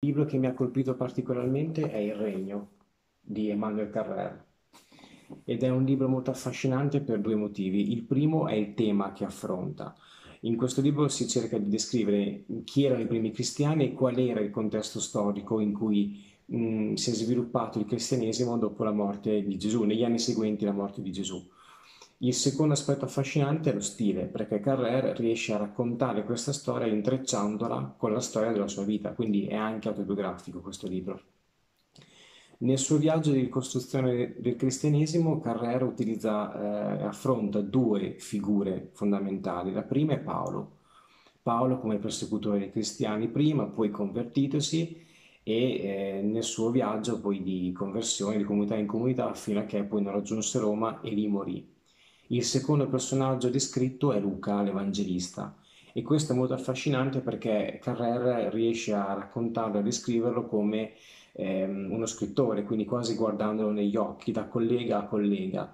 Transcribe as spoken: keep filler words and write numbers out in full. Il libro che mi ha colpito particolarmente è Il Regno di Emmanuel Carrère ed è un libro molto affascinante per due motivi. Il primo è il tema che affronta. In questo libro si cerca di descrivere chi erano i primi cristiani e qual era il contesto storico in cui mh, si è sviluppato il cristianesimo dopo la morte di Gesù, negli anni seguenti la morte di Gesù. Il secondo aspetto affascinante è lo stile, perché Carrère riesce a raccontare questa storia intrecciandola con la storia della sua vita, quindi è anche autobiografico questo libro. Nel suo viaggio di ricostruzione del cristianesimo, Carrère utilizza, eh, affronta due figure fondamentali. La prima è Paolo. Paolo come persecutore dei cristiani prima, poi convertitosi, e eh, nel suo viaggio poi di conversione, di comunità in comunità, fino a che poi non raggiunse Roma e lì morì. Il secondo personaggio descritto è Luca l'Evangelista e questo è molto affascinante perché Carrère riesce a raccontarlo e a descriverlo come ehm, uno scrittore, quindi quasi guardandolo negli occhi, da collega a collega,